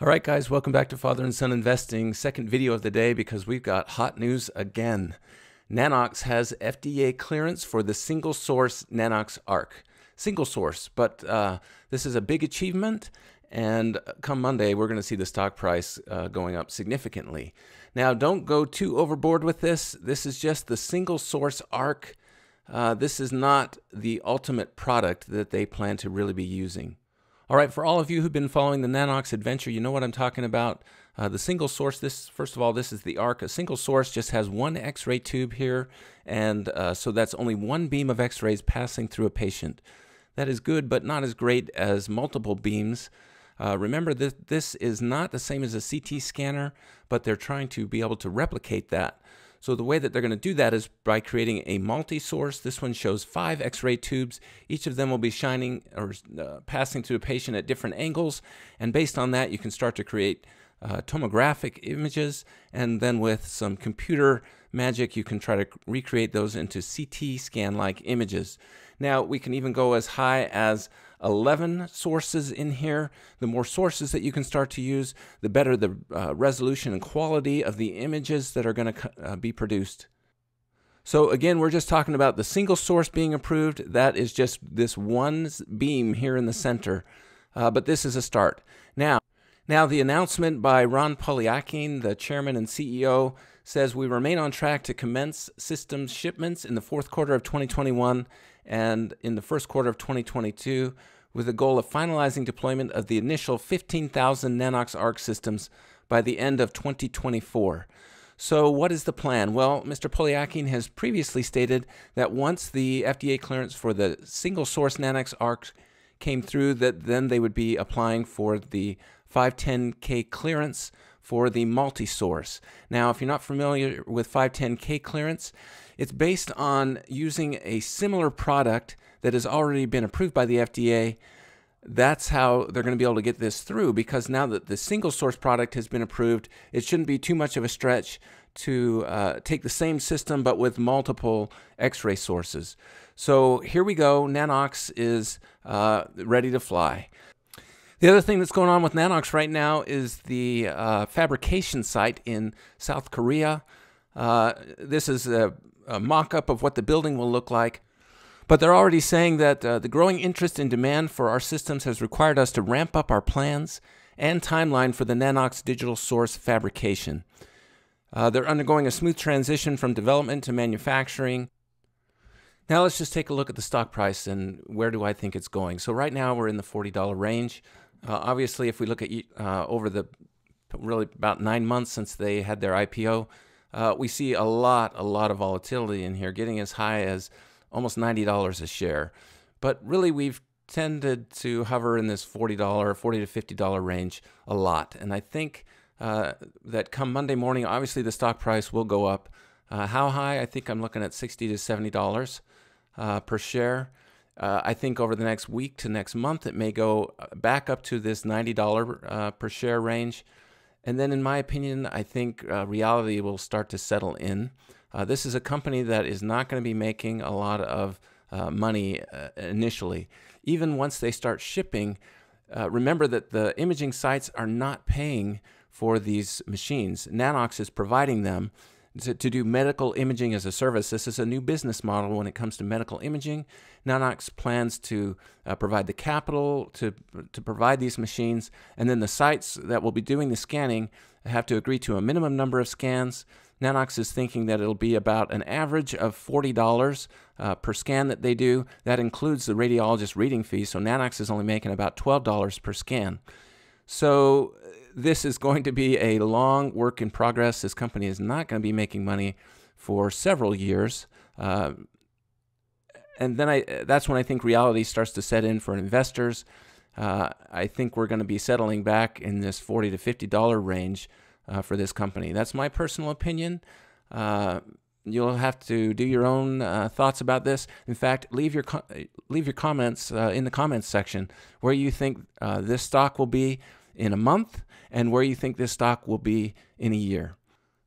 All right, guys, welcome back to Father and Son Investing. Second video of the day because we've got hot news again. Nanox has FDA clearance for the single source Nanox ARC. Single source, but this is a big achievement. And come Monday, we're going to see the stock price going up significantly. Now, don't go too overboard with this. This is just the single source ARC. This is not the ultimate product that they plan to really be using. All right, for all of you who've been following the Nanox adventure, you know what I'm talking about. The single source, first of all, this is the ARC. A single source just has one X-ray tube here, and so that's only one beam of X-rays passing through a patient. That is good, but not as great as multiple beams. Remember that this is not the same as a CT scanner, but they're trying to be able to replicate that. So the way that they're going to do that is by creating a multi-source. This one shows 5 X-ray tubes. Each of them will be shining or passing through a patient at different angles. And based on that, you can start to create tomographic images. And then with some computer magic, you can try to recreate those into CT scan-like images. Now, we can even go as high as 11 sources in here. The more sources that you can start to use, the better the resolution and quality of the images that are going to be produced. So again, we're just talking about the single source being approved. That is just this one beam here in the center. But this is a start. Now the announcement by Ron Polyakin, the chairman and CEO, says we remain on track to commence systems shipments in the fourth quarter of 2021 and in the first quarter of 2022 with the goal of finalizing deployment of the initial 15,000 Nanox ARC systems by the end of 2024. So what is the plan? Well, Mr. Polyakin has previously stated that once the FDA clearance for the single source Nanox ARC came through, that then they would be applying for the 510k clearance for the multi-source. Now, if you're not familiar with 510k clearance, it's based on using a similar product that has already been approved by the FDA. That's how they're going to be able to get this through, because now that the single source product has been approved, it shouldn't be too much of a stretch to take the same system but with multiple X-ray sources. So here we go. Nanox is ready to fly. The other thing that's going on with Nanox right now is the fabrication site in South Korea. This is a mock-up of what the building will look like. But they're already saying that the growing interest and demand for our systems has required us to ramp up our plans and timeline for the Nanox digital source fabrication. They're undergoing a smooth transition from development to manufacturing. Now let's just take a look at the stock price and where do I think it's going. So right now we're in the $40 range. Obviously, if we look at over the really about 9 months since they had their IPO, we see a lot of volatility in here, getting as high as almost $90 a share. But really, we've tended to hover in this $40 to $50 range a lot. And I think that come Monday morning, obviously the stock price will go up. How high? I think I'm looking at $60 to $70 per share. I think over the next week to next month, it may go back up to this $90 per share range. And then in my opinion, I think reality will start to settle in. This is a company that is not going to be making a lot of money initially. Even once they start shipping, remember that the imaging sites are not paying for these machines. Nanox is providing them to do medical imaging as a service. This is a new business model when it comes to medical imaging. Nanox plans to provide the capital to provide these machines, and then the sites that will be doing the scanning have to agree to a minimum number of scans. Nanox is thinking that it'll be about an average of $40 per scan that they do. That includes the radiologist reading fee, so Nanox is only making about $12 per scan. So this is going to be a long work in progress. This company is not going to be making money for several years. And then that's when I think reality starts to set in for investors. I think we're going to be settling back in this $40 to $50 range for this company. That's my personal opinion. You'll have to do your own thoughts about this. In fact, leave your comments in the comments section where you think this stock will be in a month and where you think this stock will be in a year.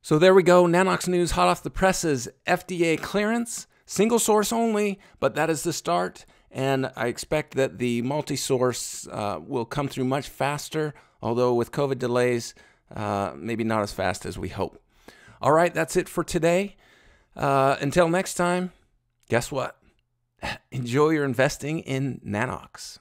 So there we go. Nanox news hot off the presses. FDA clearance, single source only, but that is the start. and I expect that the multi-source will come through much faster, although with COVID delays, maybe not as fast as we hope. All right, that's it for today. Until next time, guess what? Enjoy your investing in Nanox.